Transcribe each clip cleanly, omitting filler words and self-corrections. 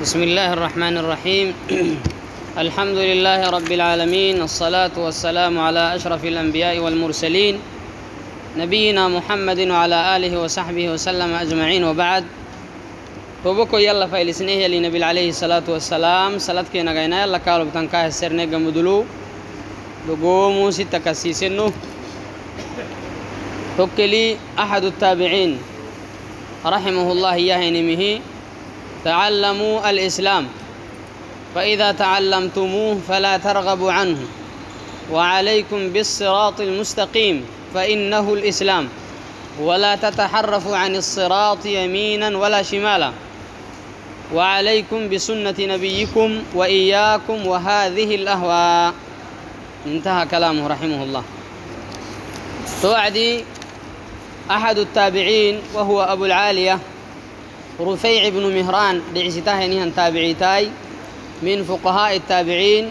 بسم الله الرحمن الرحيم الحمد لله رب العالمين، الصلاة والسلام على أشرف الأنبياء والمرسلين، نبينا محمد وعلى آله وصحبه وسلم أجمعين، وبعد. توبكو يلا فايلسنيه يلي نبي عليه الصلاة والسلام صلاتكي نغينا يلا كالو بتنكاه السرنيق مدلو دقومو ستة كسيسنو. توكلي أحد التابعين رحمه الله إياه نميه: تعلموا الإسلام فإذا تعلمتموه فلا ترغبوا عنه وعليكم بالصراط المستقيم فإنه الإسلام ولا تتحرفوا عن الصراط يمينا ولا شمالا وعليكم بسنة نبيكم وإياكم وهذه الأهواء. انتهى كلامه رحمه الله. توعدي أحد التابعين وهو أبو العالية رفيع بن مهران دعسته نهان تابعيتاي من فقهاء التابعين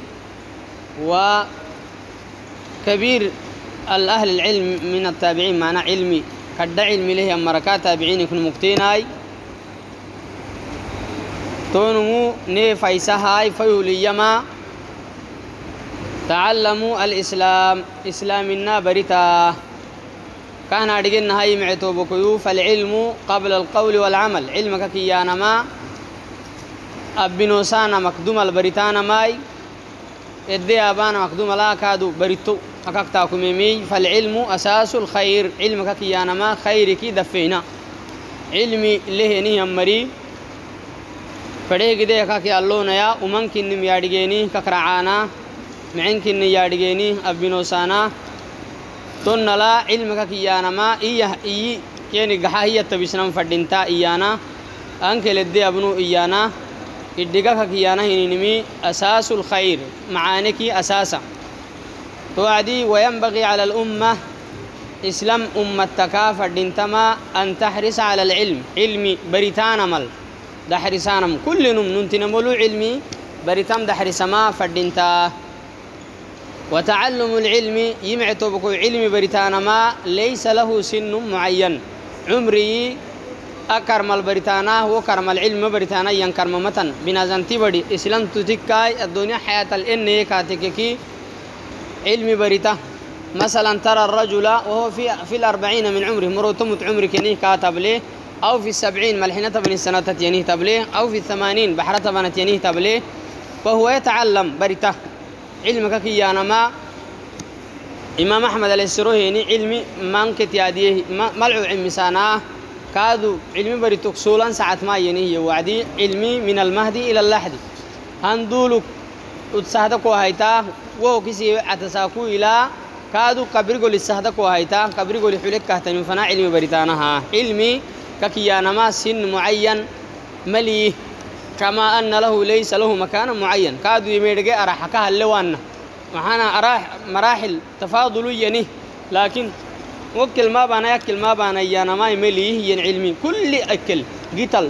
وكبير الأهل العلم من التابعين، معنى علمي قد علمي له أمركا تابعين يكون مكتيناي تونمو نفايسهاي فيوليما تعلموا الإسلام إسلامنا بريتا كان أدقين هاي معتو بكيو فالعلم قبل القول والعمل، علمك كيانا ما أبنوسانا مقدوم البريتانا ماي إدي أبانا مقدوم لا كادو بريتو أكاكتاكو ميمي. فالعلم أساس الخير، علمك كيانا ما خيرك دفينا علمي له نيهم مري فده كده كاكي اللون يا ومنكن نميادقيني ككرعانا معنكن نيادقيني أبنوسانا تون لا علمك كيانا ما إيه إيه كيني جحاهية تبيسنا فدينتا إيانا أنك لدي أبنو إيانا إدقاك كيانا هنينمي أساس الخير معانك أساسا. توعدي وينبغي على الأمة إسلام أمة تكافر دينتما أن تحرص على العلم، علمي بريتانا مل دحرسانم كل نم ننتنملو علمي بريتام دحرسما فدينتا. وتعلم العلم يمعتو بكو علم بريتانا ما ليس له سن معين، عمري أكرم البريتانا وكرم العلم بريتانا ينكرم متن بنازنتي بدي إسلام تتكاي الدنيا حياة الإنية كاتككي علم بريتا. مثلا ترى الرجل وهو في الأربعين من عمره مروتمت عمرك ينيه كاتب ليه، أو في السبعين ملحنة بن السنة ينيه تبليه، أو في الثمانين بحرة بنت ينيه تبليه، وهو يتعلم بريتا علمك كيانا ما. إمام أحمد عليه السروهيني علمي مانكت ياديه ملعو علمي سانا كادو علمي بريتوك سولا ساعة ما ينهي وعدي علمي من المهدي إلى اللحد هندولك اتساهدك وهيتا وهو كسي عتساكو إلى كادو قبرقو لساهدك وهيتا قبرقو لحولك كهتنم فنا علمي بريتانها. علمي كيانا ما سن معين مليه كما أن له ليس له مكان معين كادو يميرجع أراحكها اللوان معنا أراح مراحل تفاضلية نه، لكن وكل ما بنا يكل ما بنا يانا ما يمليه ين علمي كل أكل قتل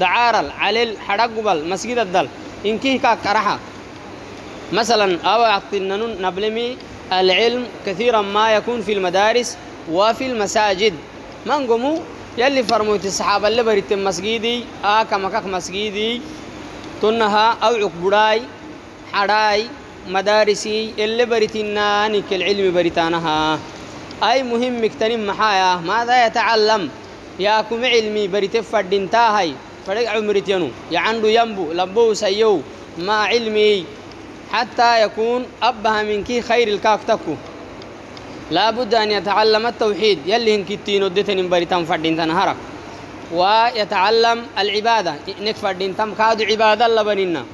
دعارل علل حرقبل مسجد الدل إنكيه كاك أراحة مثلا أو عطينا نبلمي. العلم كثيرا ما يكون في المدارس وفي المساجد من قموا يلي فرموت الصحابة اللي بريت مسجدي كمكاك مسجدي تنها أو عقبراي حراي مدارسي اللي بريتنا نك العلم بريتانها أي مهم مكتنم محايا ماذا يتعلم ياكم علمي بريت فردنتاهي فرق عمرتينو يعنو ينبو لبو سيو ما علمي حتى يكون أبها منك خير الكاكتكو. لا بد أن يتعلم التوحيد يلي هنكتين ودتن بريتان فردين تنهرك، ويتعلم العبادة إنك فردين تم كادو عبادة لبننا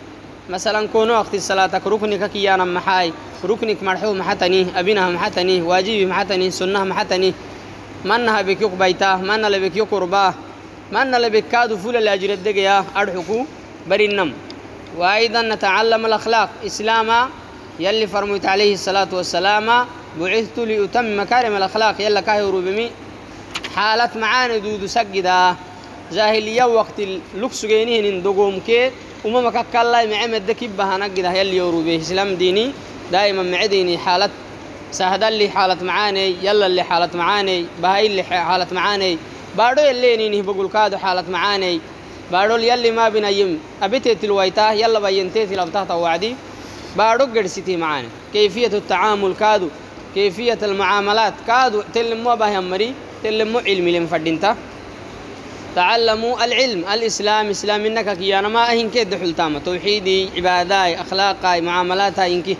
مثلا كونو وقت الصلاة ركنك كيانا محاي ركنك مرحو محتني أبينها محتني واجبي محتني سنة محتني منها بكيوك بيتاه من لبكيوك رباه من لبكادو فول الأجر الدقيا أرحكو برينم. وأيضا نتعلم الأخلاق إسلام يلي فرميت عليه الصلاة والسلام: بعثت لأتم مكارم الأخلاق يلا كاهرو بمي حالت معاني دودو سجدا جاهلية وقت اللوكس جينين اندقوم كي وما مكاك الله معمد دكبها نجدها يلي يورو به إسلام ديني دائما معديني حالت سهدا اللي حالت معاني يلا اللي حالت معاني بهاي اللي حالت معاني بارو يلي نيني بقول كادو حالت معاني بارول يلي ما بنيم أبيت تلويته يلا بينتهي لو تحت وعدي بارول قرستي معانا كيفية التعامل كادو كيفية المعاملات كادو تلموا به مري تلموا علم لمفردينتا تعلموا العلم الإسلام إسلام إنك كيانا ما أهنك دحول تام توحيدي عباداي أخلاقاي معاملاتاي إنك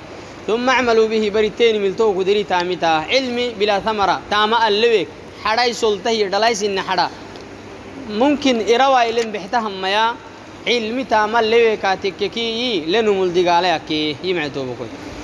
ثم عملوا به بريتين ملتو قدري تامتا علمي بلا ثمرة تاما اللبك حراي سلطه دلايس إن حرا ممكن إرواي لن بحتهم ميا علمي تاما اللبكاتك كي لنو ملدق عليك يمعتو بكوي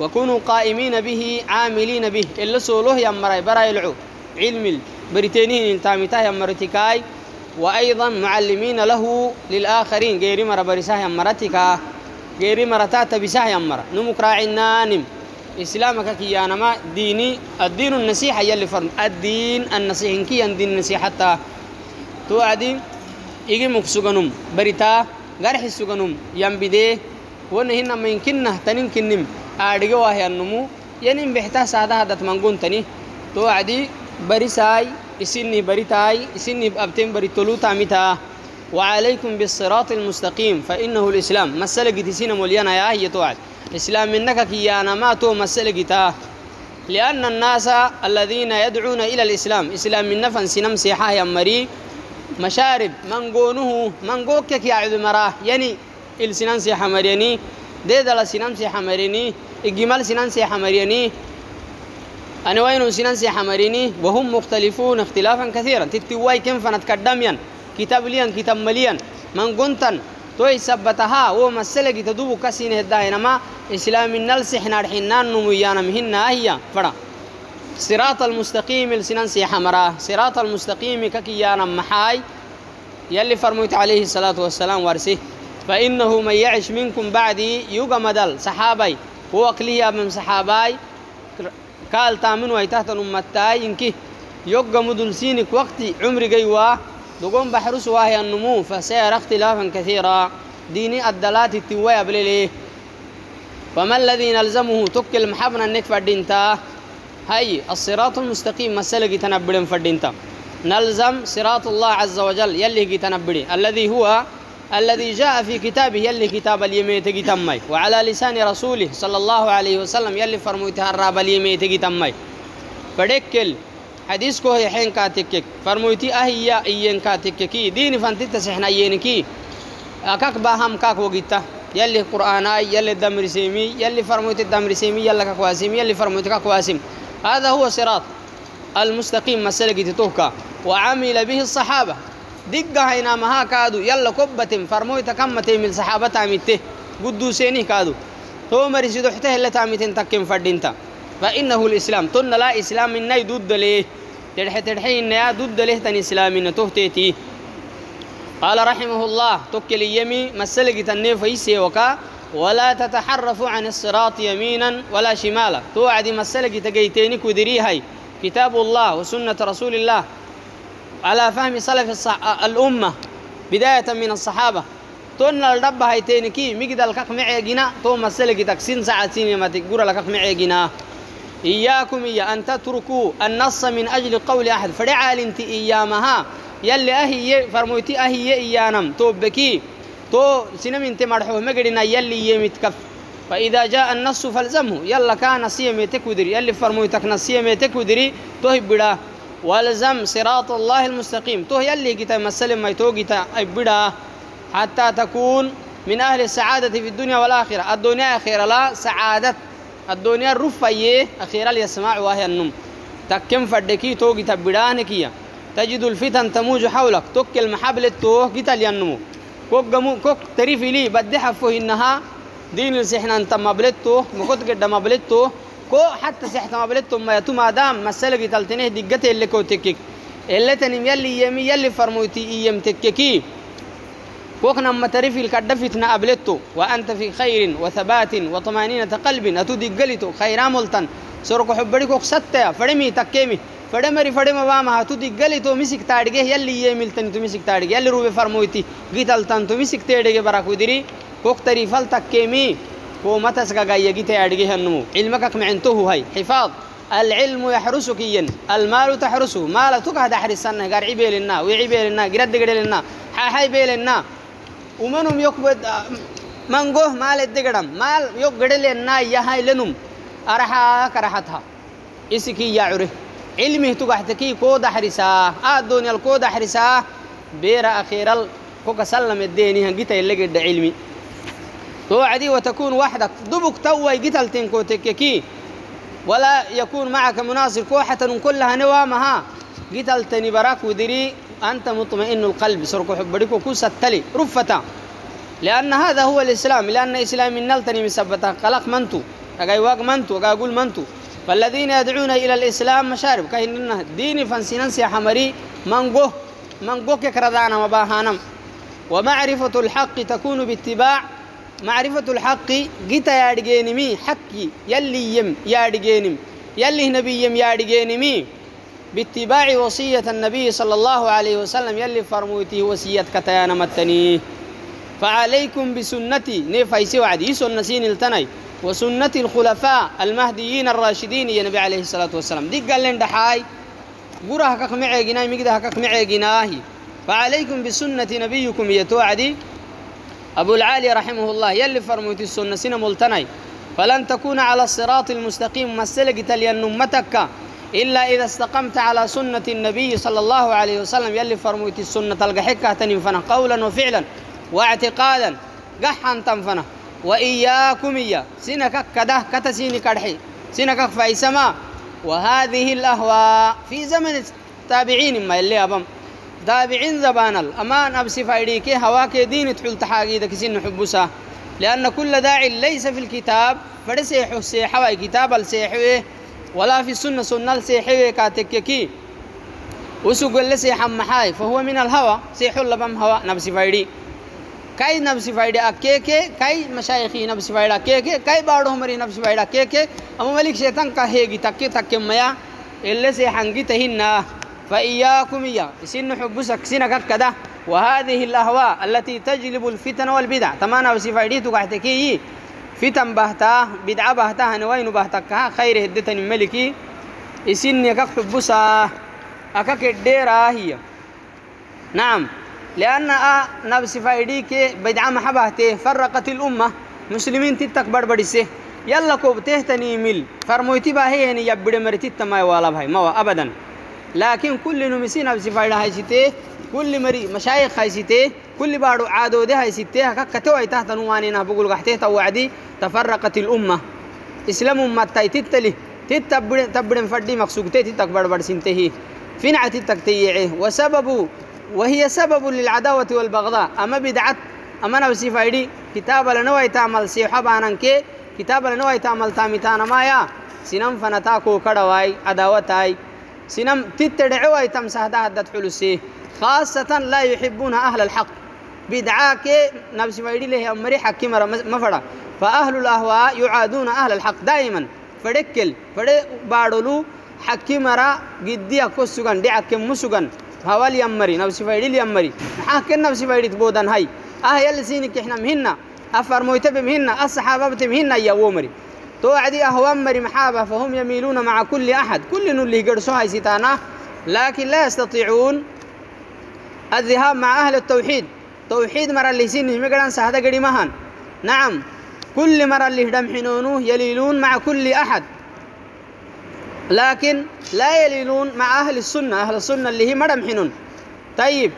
وكونوا قائمين به عاملين به إلا سولوه يمراي براي العو علم البريتانيين التامتاه يمرتكاي وأيضا معلمين له للآخرين غير مربرساه يمرتكا غير مرتات بساه يمر نمك راعنا نم إسلامك كيانا ما ديني الدين النصيحة يلي فرم الدين النصيحة كي الدين النصيحة حتى توعدي يجي مكسوغنم بريتا غرح السوغنم ينبدي ونهنا ما يمكننا تنمكنم أرجوه يا النمو يعني بحتاج ساده هذا تمنقون تاني توعدي بريساي إسني بريتاي إسني بأبتين بريتولو تامتا وعليكم بالصراط المستقيم فإنه الإسلام مسألة جتسينا مليانا يا هي توعد إسلام منك كيانا ما تو مسألة جتا لأن الناس الذين يدعون إلى الإسلام إسلام من نفن سنم سيحاه يا مري مشارب منقونه منقوكك يا عبد مراه يعني السنان سيحا مريني ديدالا سنان سيحا مريني الجمال سنان سيحا مريني أنوين سنان سيحا مريني وهم مختلفون اختلافا كثيرا تتواي كم فنتكدميا كتاب ليا كتاب مليا من قنتا توي سبتها ومسلك تدوب كسينه الدائنما إسلام نلسحنا رحنا نميانا مهنا هي فرا صراط المستقيم السنان سيحا مراه صراط المستقيم ككيانا محاي يلي فرميت عليه الصلاة والسلام وارسيه فإنه من يعش منكم بعدي يوغا مدل صحابي هو أقليه من صحابي قال تامن ويتحت أمتاي إنك يوغا مدلسينك وقت عمري جيوا دقون بحرس واهي النمو فسير اختلافا كثيرا ديني الدلات التوايا بليليه فما الذي نلزمه تكل محبنا أنك فردينتا هاي الصراط المستقيم مسألة جتنبرين فردينتا نلزم صراط الله عز وجل يلي جتنبري الذي هو الذي جاء في كتابه يلي كتاب اليمين تجي تمي وعلى لسان رسوله صلى الله عليه وسلم يلي فرمويتها الراب اليمين تجي تمي فدكل حديث كو حين كاتكك فرمويتي أهيا إين كاتككي دين فانتت سحنا ينكي أكاك باهم كاك وقتا يلي قرآناي يلي الدمر سيمي يلي فرمويت الدمر سيمي يلي كاكواسيم يلي فرمويت كاكواسيم هذا هو صراط المستقيم مسلكي توكا وعمل به الصحابة دقة هنا مها كادو يلا كبة فرموي تكمتي من صحابة عميته قدوسيني كادو ثم رسيدو حته اللي تعميتين تكيم فردينتا فإنه الإسلام تن لا إسلام إني دود ليه ترحي إني دود ليه تن إسلام إن تهتيتي قال رحمه الله تكل يمي مسلك تنيف يسي وكا ولا تتحرف عن الصراط يمينا ولا شمالا توعد مسلك تجيتيني كدريهاي كتاب الله وسنة رسول الله على فهم سلف الأمة بداية من الصحابة تون الرب هيتينكي مجد الكاك معي جنا توم السلك تكسين ساعتين ما تقول لكاك معي جنا إياكم إيا أن تتركوا النص من أجل قول أحد فرعال انت إيامها يلي أهي فرموتي أهي إيانم توبكي تو سنم انت مرحوه مجرنا يلي يمتكف فإذا جاء النص فالزمه يلا كان نصيمي تكودري يلي فرموتك نصيمي تكودري توهب بلا والزم صراط الله المستقيم تو يلي كتاب مسلم ما يتوقيتا أبدا حتى تكون من أهل السعادة في الدنيا والآخرة الدنيا أخيرا لا سعادة الدنيا الرفاية أخيرا ليسمع وهي النوم تكم فردكي توقيتا بدانكيا تجد الفتن تموج حولك تكل محبلة توقيتا لينمو كوك تريفي لي بدي حفوه إنها دين السحنا انت مبلتو مكوت قد مبلتو كو حتى سحت ما بلتم ما يتم أدام مسألة تلتنه دقته اللي كو تكك اللي تنم يلي يمي يلي فرموتي يم تككي كوكنا مترف الكد فتنا أبلتو وأنت في خير وثبات وطمانينة قلب أتودي قلتو خيرا ملتن سرق حبري كوك ستة فرمي تكيمي فدمري فدم وامها تودي قلتو مسك تارجه يلي يملتن تمسك تارجه يلي روبي فرمويتي قتلتن تمسك تارجه براكو دري كوك تريفل تكيمي كو متسك جاي جيت تارجه النمو علمك معنته هاي حفاظ العلم يحرسك ين المال تحرسه مال تكهد حرسنا قار عبيلنا وعبيلنا قرد قرلنا حاحي بيلنا ومنهم يقبض منجوه مال الدقرم مال يقدر لنا يهاي لنم أرحا كرحتها إسكي يعرف علمه تقحتكي كود حرسا الدنيا الكود حرسا بير أخير الكوك سلم الديني هنجيت اللي قد علمي توعدي وتكون وحدك دبك توي قتلتين كوتككي ولا يكون معك مناصر كوحة كلها نوامها قتلتني براك ودري أنت مطمئن القلب سرق حبريك وكوسة تلي رفتا لأن هذا هو الإسلام لأن إسلام نلتني مسبتا قلق منتو أقاي واق منتو أقاي أقول منتو فالذين يدعون إلى الإسلام مشارب كأننا ديني فانسينانسي حمري منقوه كردانا وباهانا ومعرفة الحق تكون باتباع معرفة الحق جيتا يارجينمي حقي يلي يم يارجينم يلي نبي يم يارجينمي باتباع وصية النبي صلى الله عليه وسلم يلي فرموتي وصية كتانا متني فعليكم بسنتي نفايسي وعدي سنسين التني وسنة الخلفاء المهديين الراشدين يا نبي عليه الصلاة والسلام دي قال لنا دحاي قرأ حقق معي جناي مقدر حقق معي جناهي فعليكم بسنة نبيكم يتوعدي أبو العالي رحمه الله يلي فرموتي سنسين ملتني فلن تكون على الصراط المستقيم مسلك تلين أمتك إلا إذا استقمت على سنة النبي صلى الله عليه وسلم يلي فرموتي السنة تلقى حكة تنفنا قولا وفعلا واعتقادا قحا تنفنا وإياكم إيا سنك كده كتسيني كرحي سنك فايسما وهذه الأهواء في زمن التابعين ما يلي أبم تابعين زبان الأمان أبسي فايريكي هواك دين تحل تحاقيدك سن حبسا لأن كل داعي ليس في الكتاب فرسيحو السيحوي كتاب السيحوي ولا في السنة سنة سيحوي كاتككي وسوق اللي سيحم محاي فهو من الهوى سيحو لبم هوى نفسي فايدي كاي نفسي فايدي أكيكي كاي مشايخي نفسي فايدي أكيكي كاي بارو مري نفسي فايدي أكيكي أما ملك شيطان كهيجي تكي تكي ميا اللي سيحنجي تهنا فإياكم إياه سن حبسك سنك كده وهذه الأهواء التي تجلب الفتن والبدع تمانا نفسي فايدي تقعتكي فتن بهتاه بدعة بهتاه نوين بهتكها خير هدتني ملكي إسني أكاك حبسا أكاك الديرة هي نعم لأن نفس فايديك بدعة محبهته فرقت الأمة مسلمين تتكبر برسه يلا كوبته تنيمل فرموتي باهي هني يبدي مرتي تماي والا بهاي ما أبدا لكن كل نمسي نفس فايدة هاي سته كل مري مشايخ هاي سته كل بارو عادو ده هاي سته أكاك كتوعي تحت نوانينا بقول قحته توعدي تفرقت الأمة إسلام أمة تيتتلي تتبرن فردي مقصودته تتكبر برسنته فين عتي تكتيعه وسببه وهي سبب للعداوة والبغضاء أما بدعت أما نفسي فايدي كتاب لنوى تعمل سيحبانا كي كتاب لنوى تعمل تامتانا مايا سنم فنتاكو كرواي عداوتاي سنم تتدعوى تمسح دهدت حلسي خاصة لا يحبون أهل الحق بدعاك نفسي فايدي له أمري حكيمة مفرة فأهل الأهواء يعادون أهل الحق دائما فركل فرق بارولو حكيمة جدية كوسوغان دعك مسوغان هوال يمري نفسي فايدي ليمري حاكن نفسي فايدي بودن هاي يلي سينك احنا مهنا افر مويتب مهنا الصحابة بتمهنا يا ومري توعدي اهو مري محابة فهم يميلون مع كل احد كل اللي يقرصوها سيتانا لكن لا يستطيعون الذهاب مع اهل التوحيد توحيد مرة اللي سينه مقران سهدا قري مهن نعم كل مرة اللي هدم حنونه يليلون مع كل احد لكن لا يليلون مع أهل السنة اللي هي مرمحنون طيب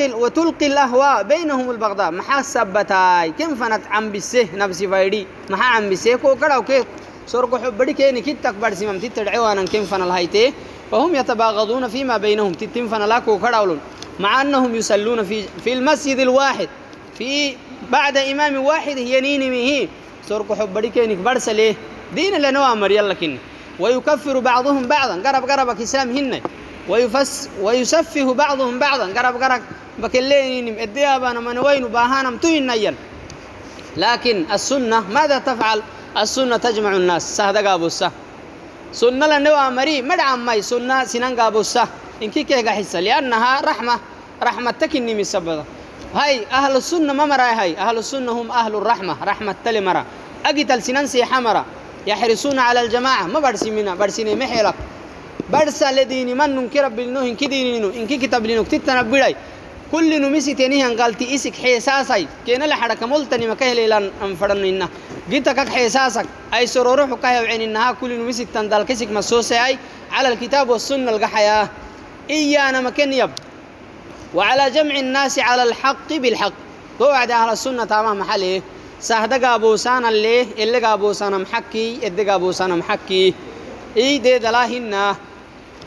وتلقي الأهواء بينهم البغضاء محاسبتاي كم فنت عم بسه نفسي فايدي محا عم بسه كوكرا وكيف سرق حبري كيني كتك برسمم تترعوانا كم فن الهيته فهم يتباغضون فيما بينهم تتم فن لا كوكرا ولون مع أنهم يسلون في المسجد الواحد في بعد إمام واحد ينيني مهي سرق حبري كيني برسله دين لنوامر يلا كن ويكفر بعضهم بعضا قرب قربك إسلام هن ويسفه بعضهم بعضا قرب بكلينهم الديابان من وين باهانم توين. لكن السنة ماذا تفعل؟ السنة تجمع الناس سهدا قابوسة سنة لنوى مري مدعم ماي سنة سنان قابوسة إنكي كيكا حسة لأنها رحمة، رحمة تكني من سببها. هاي أهل السنة ما مرأي، هاي أهل السنة هم أهل الرحمة، رحمة تلي مرأ أقتل سنان سيحة مرأ يحرصون على الجماعة ما برسي منا برسيني محيلك برسا لديني من ننكر بالنوه إنكي دينينو إنكي كتاب لنوك تتنبيري كل نمسي تنيهن قالتي إسك حساسي كينا لحرك ملتني مكاهل إلان أنفرن إنه جيتك حساسك أي سروروح وكاهي وعين إنها كل نمسي تندال كسك مسوسي أي على الكتاب والسنة القحياة إيانا مكان يب وعلى جمع الناس على الحق بالحق. قواعد أهل السنة تمام محله سهد قابوسان اللي قابوسان محكي إدي قابوسان محكي إي دي دلاهن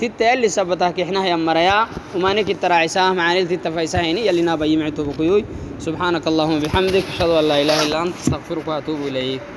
تيتا يلي سبتها كحنا يا مرايا ومانك التراعيساه معانيل تيتا فايساهيني يلي نابا يمعتوا بكوي. سبحانك اللهم وبحمدك أشهد أن لا إله إلا أنت أستغفرك وأتوب إليك.